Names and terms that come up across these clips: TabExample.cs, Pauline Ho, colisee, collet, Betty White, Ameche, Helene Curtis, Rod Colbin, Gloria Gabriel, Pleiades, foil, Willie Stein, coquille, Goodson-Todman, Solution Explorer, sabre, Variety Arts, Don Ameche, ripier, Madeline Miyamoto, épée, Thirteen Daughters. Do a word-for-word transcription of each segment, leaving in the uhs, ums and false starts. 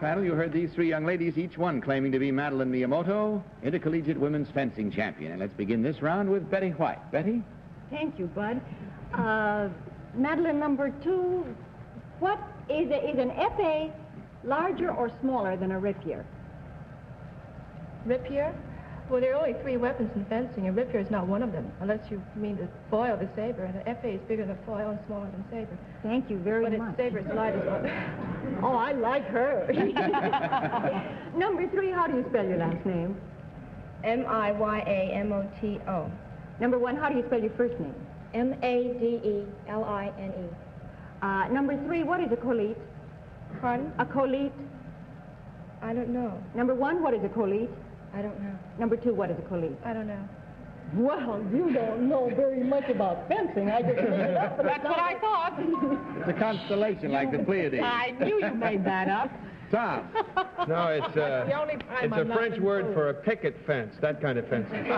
panel, you heard these three young ladies, each one claiming to be Madeline Miyamoto, intercollegiate women's fencing champion. And let's begin this round with Betty White. Betty? Thank you, Bud. Uh, Madeline number two, what is, a, is an épée larger or smaller than a ripier? Ripier? Well, there are only three weapons in fencing, and rapier is not one of them, unless you mean the foil, the sabre, and the épée is bigger than foil and smaller than sabre. Thank you very but much. But sabre's light as well. Oh, I like her. Number three, how do you spell your last name? M I Y A M O T O. Number one, how do you spell your first name? M A D E L I N E. Uh, number three, what is a collet? Pardon? A collet. I don't know. Number one, what is a collet? I don't know. Number two, what is a colisee? I don't know. Well, you don't know very much about fencing. I just made it up. That's what I thought. It's a constellation like the Pleiades. I knew you made that up. Tom. No, it's, uh, the only time it's I'm a French word food. for a picket fence, that kind of fencing.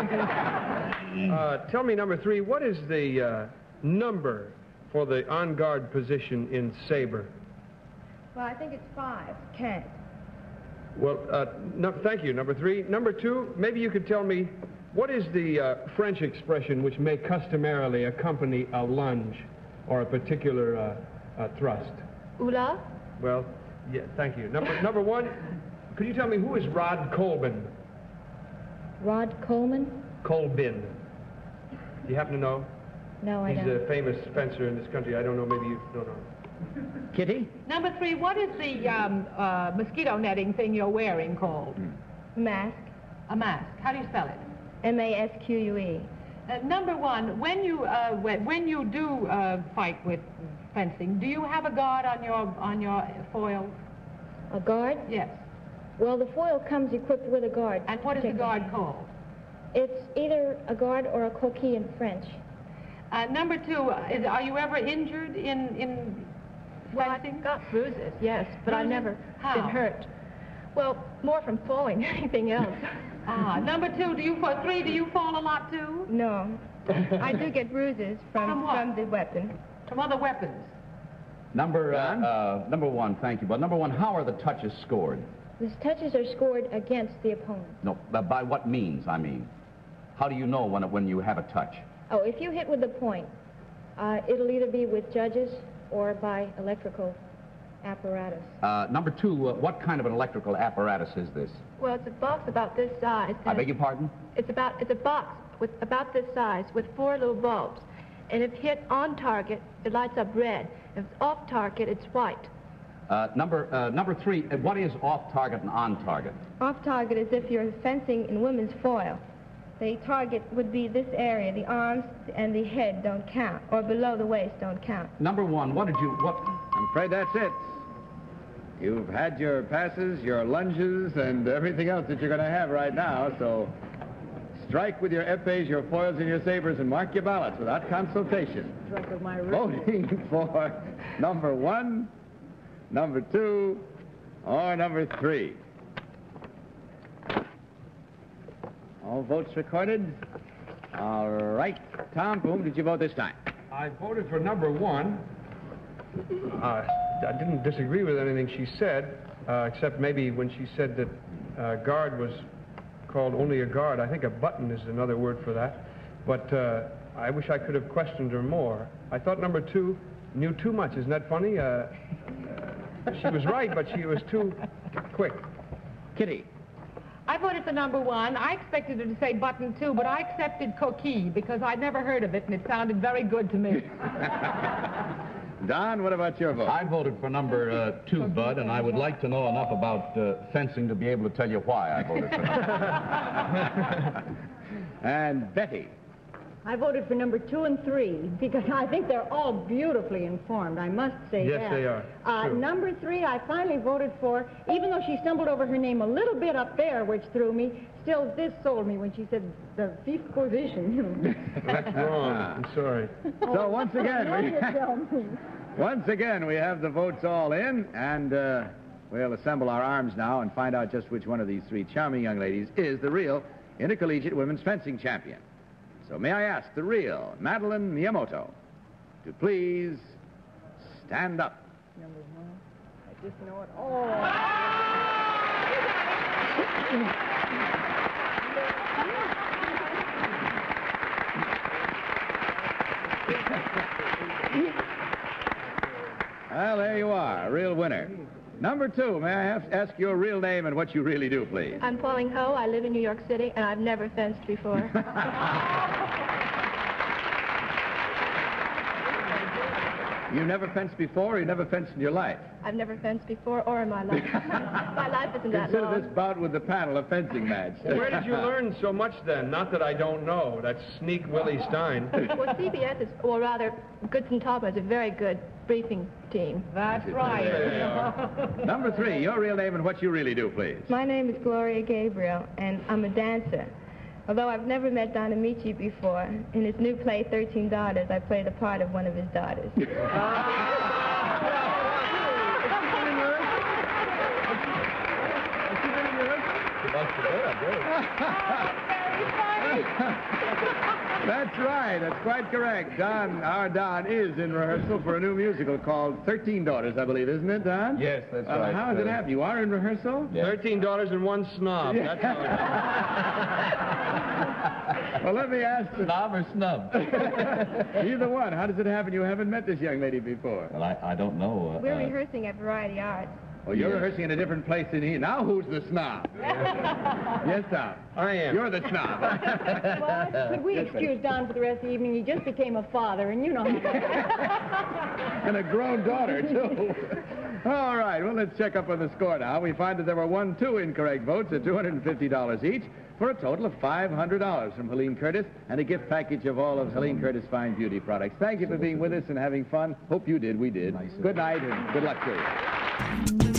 uh, tell me, number three, what is the uh, number for the on-guard position in sabre? Well, I think it's five. Can't. Well, uh, no, thank you, number three. Number two, maybe you could tell me, what is the uh, French expression which may customarily accompany a lunge or a particular uh, uh, thrust? Oula? Well, yeah, thank you. Number, number one, could you tell me, who is Rod Colbin? Rod Coleman? Colbin. Do you happen to know? No, I He's don't. He's a famous fencer in this country. I don't know, maybe you don't know. Kitty? Number three, what is the um, uh, mosquito netting thing you're wearing called? Mask. A mask. How do you spell it? M A S Q U E. Uh, number one, when you uh, when you do uh, fight with fencing, do you have a guard on your on your foil? A guard? Yes. Well, the foil comes equipped with a guard. And what is the guard called? It's either a guard or a coquille in French. Uh, number two, is, are you ever injured in in? Well, I think got bruises, yes, but I've never How? been hurt. Well, more from falling than anything else. Ah, number two, do you fall, three, do you fall a lot, too? No. I do get bruises from, from, what? from the weapon. From other weapons? Number, uh, uh, number one, thank you, but number one, how are the touches scored? The touches are scored against the opponent. No, but by what means, I mean? How do you know when, when you have a touch? Oh, if you hit with the point, uh, it'll either be with judges or by electrical apparatus. Uh, number two, uh, what kind of an electrical apparatus is this? Well, it's a box about this size. I beg your pardon? It's about, it's a box with about this size with four little bulbs. And if hit on target, it lights up red. If it's off target, it's white. Uh, number, uh, number three, what is off target and on target? Off target is if you're fencing in women's foil. The target would be this area. The arms and the head don't count, or below the waist don't count. Number one, what did you, what? I'm afraid that's it. You've had your passes, your lunges, and everything else that you're going to have right now, so strike with your épées, your foils, and your sabers, and mark your ballots without consultation. Strike of my room. Voting for number one, number two, or number three. All votes recorded. All right. Tom, whom did you vote this time? I voted for number one. Uh, I didn't disagree with anything she said, uh, except maybe when she said that uh, guard was called only a guard. I think a button is another word for that. But uh, I wish I could have questioned her more. I thought number two knew too much. Isn't that funny? Uh, uh, she was right, but she was too quick. Kitty. I voted for number one. I expected her to say button two, but I accepted coquille because I'd never heard of it, and it sounded very good to me. Don, what about your vote? I voted for number uh, two, Bud, and I would like to know enough about uh, fencing to be able to tell you why I voted for number two. And Betty? I voted for number two and three because I think they're all beautifully informed. I must say yes, that. Yes, they are. Uh, number three, I finally voted for, even though she stumbled over her name a little bit up there, which threw me, still this sold me when she said the fifth position. That's wrong. I'm sorry. So once again, we, once again, we have the votes all in, and uh, we'll assemble our arms now and find out just which one of these three charming young ladies is the real intercollegiate women's fencing champion. So may I ask the real Madeline Miyamoto to please stand up. Number one, I just know it all. Well, there you are, a real winner. Number two, may I have ask your real name and what you really do, please? I'm Pauline Ho. I live in New York City, and I've never fenced before. You've never fenced before, or you've never fenced in your life? I've never fenced before or in my life. My life isn't that long. Consider this bout with the panel a fencing match. Where did you learn so much, then? Not that I don't know. That sneak Willie Stein. Well, C B S is, or rather, Goodson-Todman is a very good briefing team. That's right. Number three, your real name and what you really do, please. My name is Gloria Gabriel, and I'm a dancer. Although I've never met Don Ameche before, in his new play, Thirteen Daughters, I play the part of one of his daughters. That's right. That's quite correct. Don, our Don, is in rehearsal for a new musical called Thirteen Daughters, I believe, isn't it, Don? Yes, that's uh, right. How does it happen? You are in rehearsal? Yes. Thirteen Daughters and One Snob. Yeah. That's how it happens. Well, let me ask you. Snob or snub? Either one. How does it happen you haven't met this young lady before? Well, I, I don't know. Uh, We're uh, rehearsing at Variety Arts. Oh, you're yes. rehearsing in a different place than here. Now who's the snob? Yes, Don. I am. You're the snob. Well, could we yes, excuse sir. Don for the rest of the evening? He just became a father, and you know. And a grown daughter, too. All right, well, let's check up on the score now. We find that there were one, two incorrect votes at two hundred fifty dollars each for a total of five hundred dollars from Helene Curtis and a gift package of all of Helene Curtis' fine beauty products. Thank you for being with us and having fun. Hope you did. We did. Nice. Good night and good luck to you.